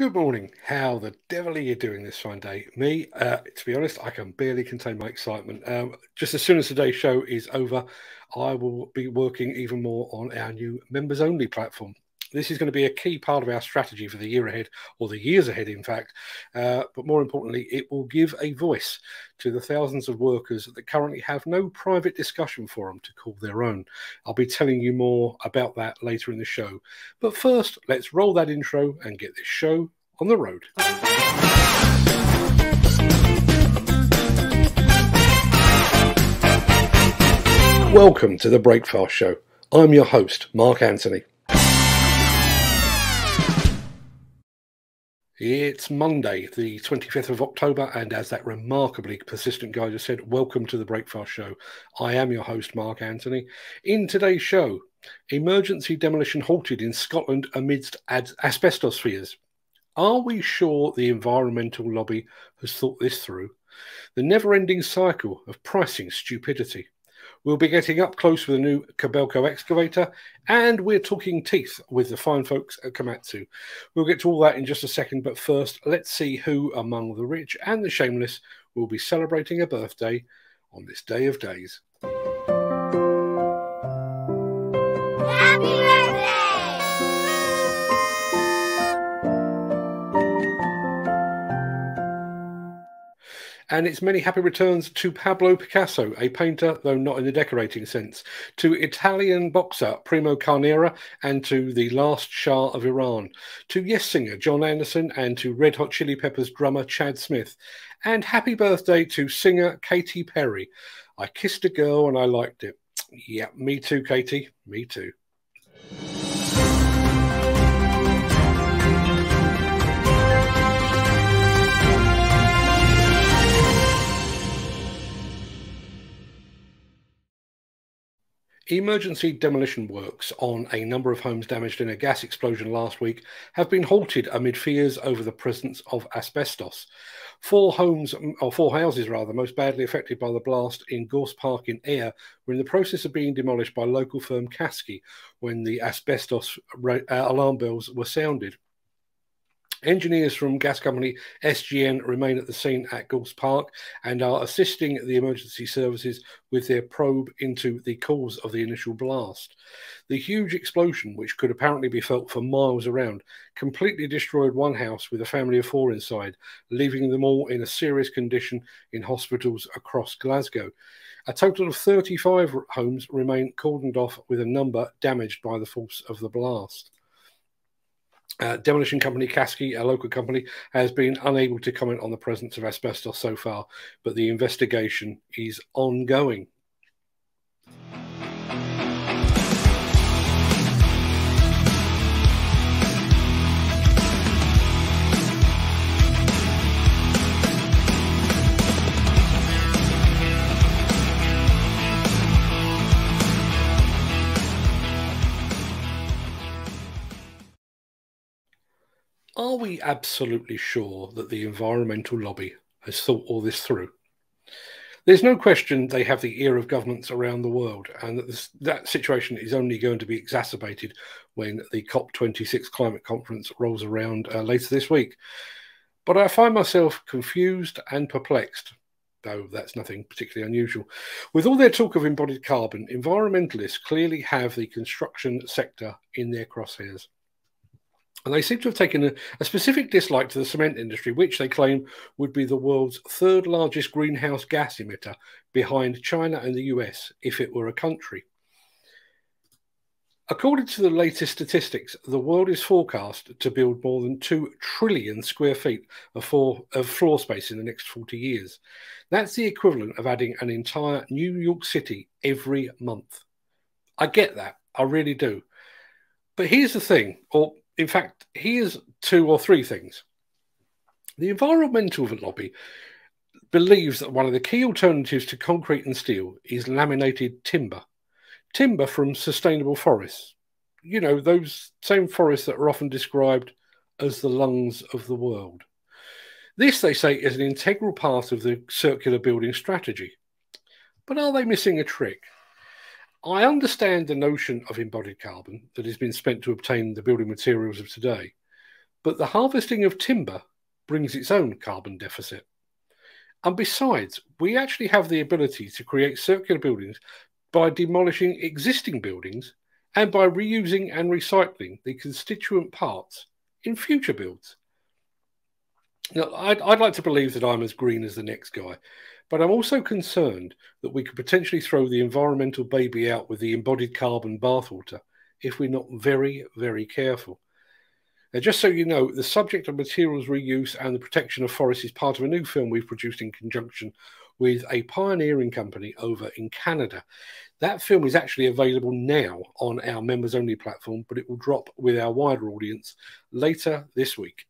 Good morning. How the devil are you doing this fine day? Me, to be honest, I can barely contain my excitement. Just as soon as today's show is over, I will be working even more on our new members-only platform. This is going to be a key part of our strategy for the year ahead, or the years ahead, in fact. But more importantly, it will give a voice to the thousands of workers that currently have no private discussion forum to call their own. I'll be telling you more about that later in the show. But first, let's roll that intro and get this show on the road. Welcome to The Break Fast Show. I'm your host, Mark Anthony. It's Monday, the 25th of October, and as that remarkably persistent guy just said, welcome to The Break Fast Show. I am your host, Mark Anthony. In today's show, emergency demolition halted in Scotland amidst asbestos fears. Are we sure the environmental lobby has thought this through? The never-ending cycle of pricing stupidity. We'll be getting up close with a new Kobelco excavator, and we're talking teeth with the fine folks at Komatsu. We'll get to all that in just a second, but first, let's see who among the rich and the shameless will be celebrating a birthday on this day of days. And it's many happy returns to Pablo Picasso, a painter, though not in the decorating sense, to Italian boxer Primo Carnera, and to the last Shah of Iran, to Yes singer John Anderson, and to Red Hot Chili Peppers drummer Chad Smith. And happy birthday to singer Katy Perry. I kissed a girl and I liked it. Yeah, me too, Katy. Me too. Emergency demolition works on a number of homes damaged in a gas explosion last week have been halted amid fears over the presence of asbestos. Four houses, most badly affected by the blast in Gorse Park in Ayr were in the process of being demolished by local firm Caskey when the asbestos alarm bells were sounded. Engineers from gas company SGN remain at the scene at Gorse Park and are assisting the emergency services with their probe into the cause of the initial blast. The huge explosion, which could apparently be felt for miles around, completely destroyed one house with a family of four inside, leaving them all in a serious condition in hospitals across Glasgow. A total of 35 homes remain cordoned off, with a number damaged by the force of the blast. Demolition company Caskey, a local company, has been unable to comment on the presence of asbestos so far, but the investigation is ongoing. Are we absolutely sure that the environmental lobby has thought all this through? There's no question they have the ear of governments around the world, and that that situation is only going to be exacerbated when the COP26 climate conference rolls around later this week. But I find myself confused and perplexed, though that's nothing particularly unusual. With all their talk of embodied carbon, environmentalists clearly have the construction sector in their crosshairs. And they seem to have taken a specific dislike to the cement industry, which they claim would be the world's third largest greenhouse gas emitter, behind China and the US, if it were a country. According to the latest statistics, the world is forecast to build more than 2 trillion square feet of floor space in the next 40 years. That's the equivalent of adding an entire New York City every month. I get that. I really do. But here's the thing, or in fact, here's two or three things. The environmental lobby believes that one of the key alternatives to concrete and steel is laminated timber. Timber from sustainable forests. You know, those same forests that are often described as the lungs of the world. This, they say, is an integral part of the circular building strategy. But are they missing a trick? I understand the notion of embodied carbon that has been spent to obtain the building materials of today, But the harvesting of timber brings its own carbon deficit. And besides, we actually have the ability to create circular buildings by demolishing existing buildings and by reusing and recycling the constituent parts in future builds. Now, I'd like to believe that I'm as green as the next guy, but I'm also concerned that we could potentially throw the environmental baby out with the embodied carbon bathwater if we're not very, very careful. Now, just so you know, the subject of materials reuse and the protection of forests is part of a new film we've produced in conjunction with a pioneering company over in Canada. That film is actually available now on our members-only platform, but it will drop with our wider audience later this week.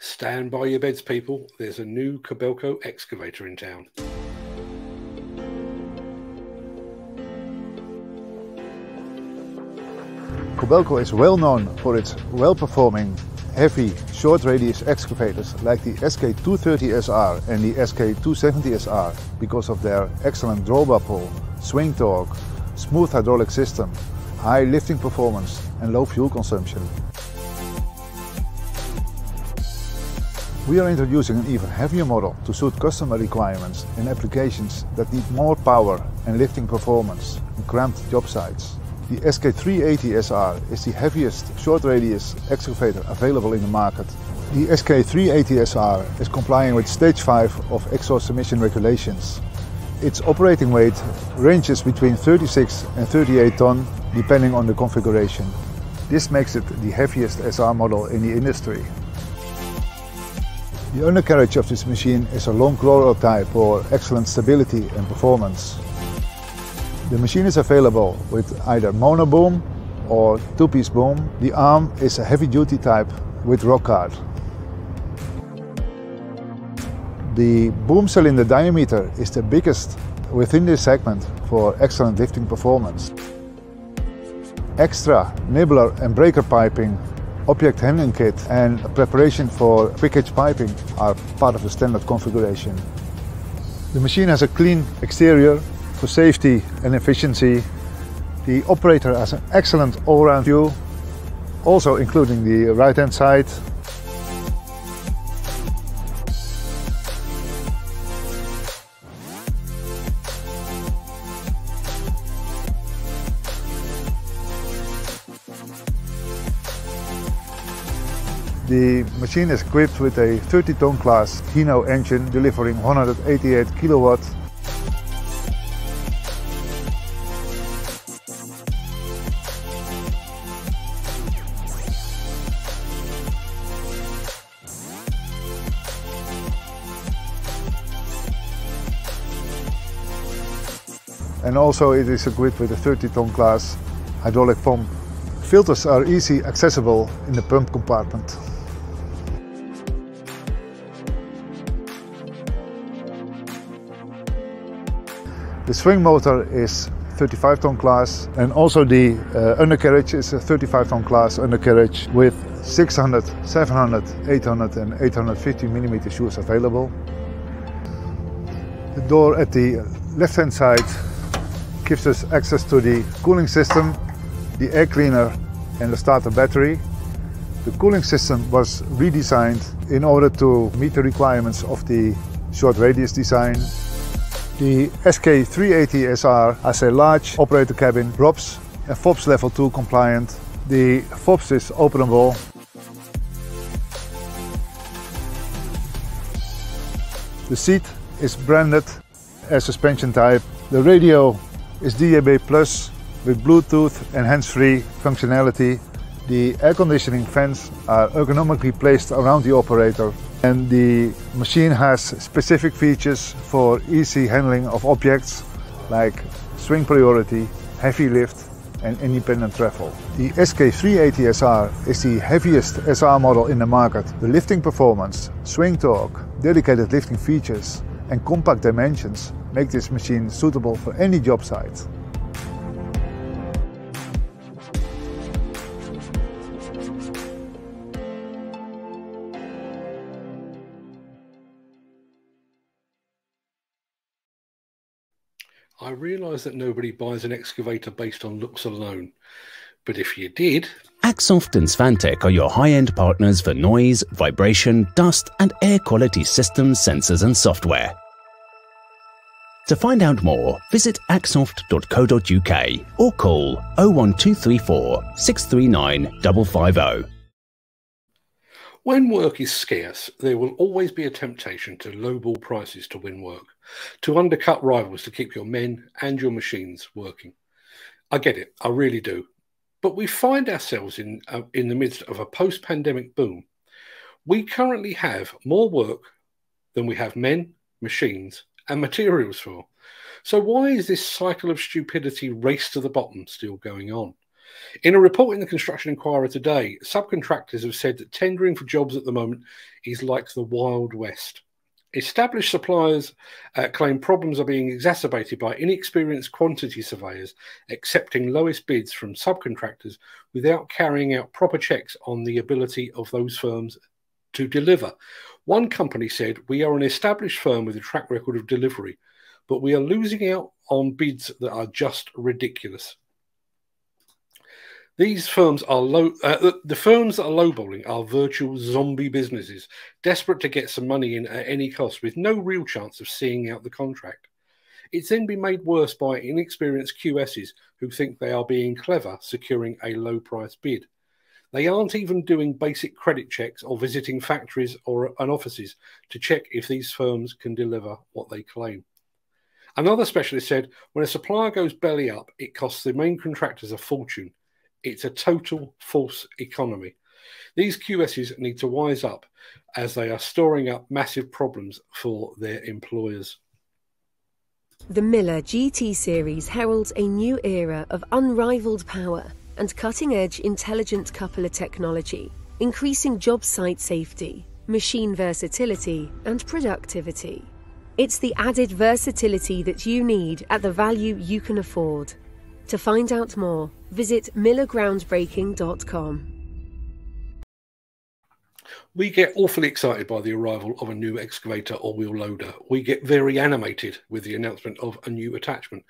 Stand by your beds, people. There's a new Kobelco excavator in town. Kobelco is well known for its well-performing, heavy, short-radius excavators like the SK-230SR and the SK-270SR because of their excellent drawbar pull, swing torque, smooth hydraulic system, high lifting performance and low fuel consumption. We are introducing an even heavier model to suit customer requirements in applications that need more power and lifting performance in cramped job sites. The SK380SR is the heaviest short-radius excavator available in the market. The SK380SR is complying with Stage 5 of exhaust emission regulations. Its operating weight ranges between 36 and 38 ton, depending on the configuration. This makes it the heaviest SR model in the industry. The undercarriage of this machine is a long chloro type for excellent stability and performance. The machine is available with either monoboom or two-piece boom. The arm is a heavy-duty type with rock guard. The boom cylinder diameter is the biggest within this segment for excellent lifting performance. Extra nibbler and breaker piping, object handling kit and preparation for quick hitch piping are part of the standard configuration. The machine has a clean exterior for safety and efficiency. The operator has an excellent all-round view, also including the right-hand side. The machine is equipped with a 30-ton class Hino engine delivering 188 kilowatts. And also it is equipped with a 30-ton class hydraulic pump. Filters are easily accessible in the pump compartment. The swing motor is 35-ton class and also the undercarriage is a 35-ton class undercarriage with 600, 700, 800 and 850 mm shoes available. The door at the left-hand side gives us access to the cooling system, the air cleaner and the starter battery. The cooling system was redesigned in order to meet the requirements of the short radius design. The SK380SR has a large operator cabin, ROPS and FOPS level 2 compliant. The FOPS is openable. The seat is branded as suspension type. The radio is DAB+ with Bluetooth and hands-free functionality. The air conditioning fans are ergonomically placed around the operator. And the machine has specific features for easy handling of objects like swing priority, heavy lift and independent travel. The SK380SR is the heaviest SR model in the market. The lifting performance, swing torque, dedicated lifting features and compact dimensions make this machine suitable for any job site. I realise that nobody buys an excavator based on looks alone, but if you did... Axsoft and Svantech are your high-end partners for noise, vibration, dust and air quality systems, sensors and software. To find out more, visit axsoft.co.uk or call 01234 639 550. When work is scarce, there will always be a temptation to lowball prices to win work, to undercut rivals to keep your men and your machines working. I get it, I really do. But we find ourselves in the midst of a post-pandemic boom. We currently have more work than we have men, machines and materials for. So why is this cycle of stupidity race to the bottom still going on? In a report in the Construction Enquirer today, subcontractors have said that tendering for jobs at the moment is like the Wild West. Established suppliers claim problems are being exacerbated by inexperienced quantity surveyors accepting lowest bids from subcontractors without carrying out proper checks on the ability of those firms to deliver. One company said, "We are an established firm with a track record of delivery, but we are losing out on bids that are just ridiculous." These firms are the firms that are lowballing are virtual zombie businesses, desperate to get some money in at any cost with no real chance of seeing out the contract. It's then been made worse by inexperienced QSs who think they are being clever, securing a low price bid. They aren't even doing basic credit checks or visiting factories and offices to check if these firms can deliver what they claim. Another specialist said, when a supplier goes belly up, it costs the main contractors a fortune. It's a total false economy. These QSs need to wise up as they are storing up massive problems for their employers. The Miller GT series heralds a new era of unrivaled power and cutting-edge intelligent coupler technology, increasing job site safety, machine versatility and productivity. It's the added versatility that you need at the value you can afford. To find out more, visit millergroundbreaking.com. We get awfully excited by the arrival of a new excavator or wheel loader. We get very animated with the announcement of a new attachment.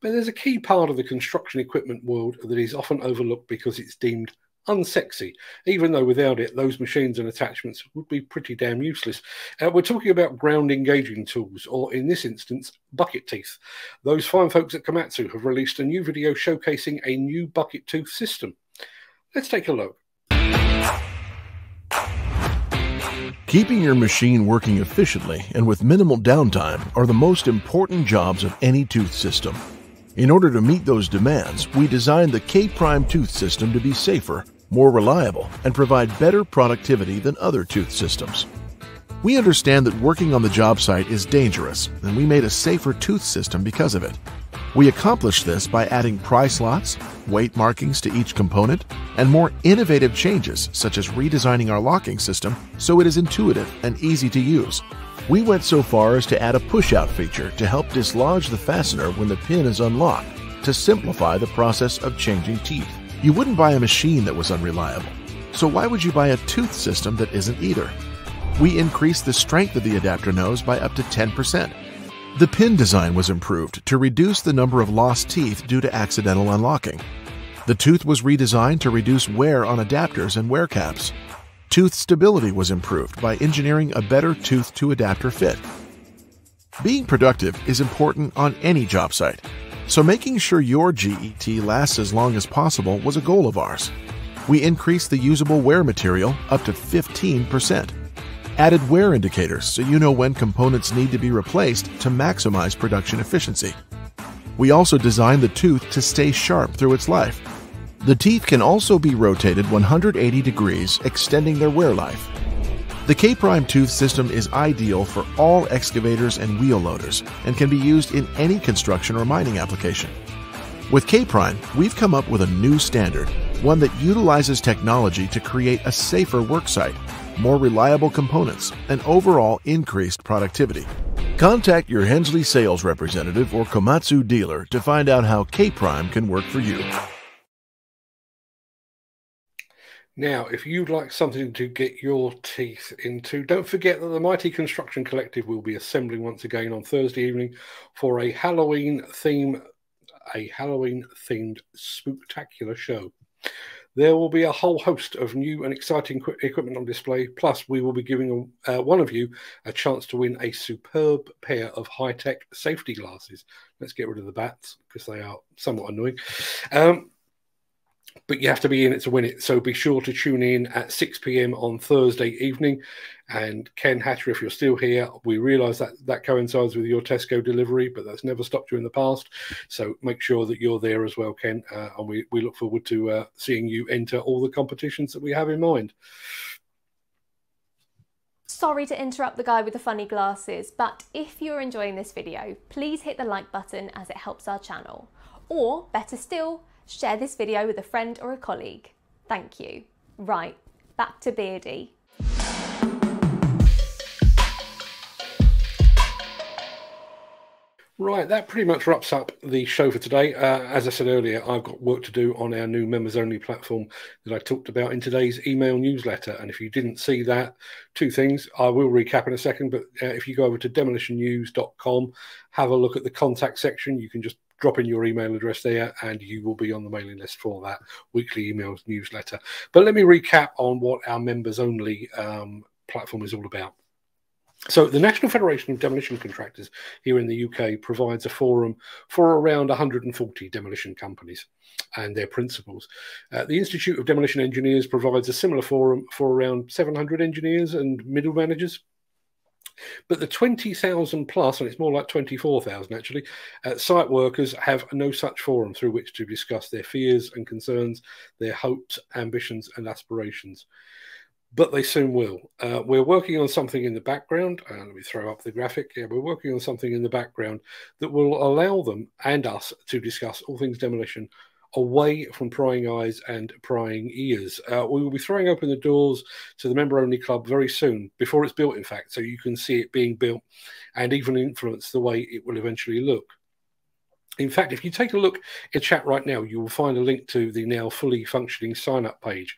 But there's a key part of the construction equipment world that is often overlooked because it's deemed unsexy, even though without it, those machines and attachments would be pretty damn useless. We're talking about ground engaging tools, or in this instance, bucket teeth. Those fine folks at Komatsu have released a new video showcasing a new bucket tooth system. Let's take a look. Keeping your machine working efficiently and with minimal downtime are the most important jobs of any tooth system. In order to meet those demands, we designed the K-Prime tooth system to be safer, more reliable, and provide better productivity than other tooth systems. We understand that working on the job site is dangerous, and we made a safer tooth system because of it. We accomplished this by adding price lots, weight markings to each component, and more innovative changes such as redesigning our locking system so it is intuitive and easy to use. We went so far as to add a push-out feature to help dislodge the fastener when the pin is unlocked to simplify the process of changing teeth. You wouldn't buy a machine that was unreliable, so why would you buy a tooth system that isn't either? We increased the strength of the adapter nose by up to 10%. The pin design was improved to reduce the number of lost teeth due to accidental unlocking. The tooth was redesigned to reduce wear on adapters and wear caps. Tooth stability was improved by engineering a better tooth-to-adapter fit. Being productive is important on any job site, so making sure your GET lasts as long as possible was a goal of ours. We increased the usable wear material up to 15%, added wear indicators so you know when components need to be replaced to maximize production efficiency. We also designed the tooth to stay sharp through its life. The teeth can also be rotated 180 degrees, extending their wear life. The K-Prime tooth system is ideal for all excavators and wheel loaders and can be used in any construction or mining application. With K-Prime, we've come up with a new standard, one that utilizes technology to create a safer worksite, more reliable components, and overall increased productivity. Contact your Hensley sales representative or Komatsu dealer to find out how K-Prime can work for you. Now, if you'd like something to get your teeth into, don't forget that the Mighty Construction Collective will be assembling once again on Thursday evening for a Halloween-themed spooktacular show. There will be a whole host of new and exciting equipment on display, plus we will be giving one of you a chance to win a superb pair of high-tech safety glasses. Let's get rid of the bats, because they are somewhat annoying. But you have to be in it to win it, so be sure to tune in at 6 p.m. on Thursday evening. And Ken Hatcher, if you're still here, we realise that that coincides with your Tesco delivery, but that's never stopped you in the past. So make sure that you're there as well, Ken. And we look forward to seeing you enter all the competitions that we have in mind. Sorry to interrupt the guy with the funny glasses, but if you're enjoying this video, please hit the like button as it helps our channel. Or better still, share this video with a friend or a colleague. Thank you. Right, back to Beardy. Right, that pretty much wraps up the show for today. As I said earlier, I've got work to do on our new members-only platform that I talked about in today's email newsletter. And if you didn't see that, two things. I will recap in a second, but if you go over to demolitionnews.com, have a look at the contact section. You can just drop in your email address there and you will be on the mailing list for that weekly emails newsletter. But let me recap on what our members-only platform is all about. So the National Federation of Demolition Contractors here in the UK provides a forum for around 140 demolition companies and their principals. The Institute of Demolition Engineers provides a similar forum for around 700 engineers and middle managers. But the 20,000 plus, and it's more like 24,000 actually, site workers have no such forum through which to discuss their fears and concerns, their hopes, ambitions and aspirations. But they soon will. We're working on something in the background. Let me throw up the graphic. Yeah, we're working on something in the background that will allow them and us to discuss all things demolition away from prying eyes and prying ears. We will be throwing open the doors to the member-only club very soon, before it's built, in fact, so you can see it being built and even influence the way it will eventually look. In fact, if you take a look at chat right now, you will find a link to the now fully functioning sign-up page.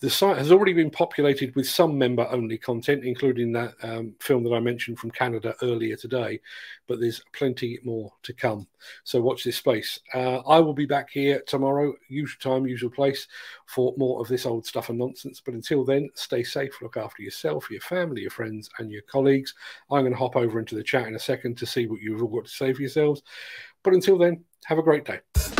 The site has already been populated with some member-only content, including that film that I mentioned from Canada earlier today, but there's plenty more to come. So watch this space. I will be back here tomorrow, usual time, usual place, for more of this old stuff and nonsense. But until then, stay safe, look after yourself, your family, your friends, and your colleagues. I'm going to hop over into the chat in a second to see what you've all got to say for yourselves. But until then, have a great day.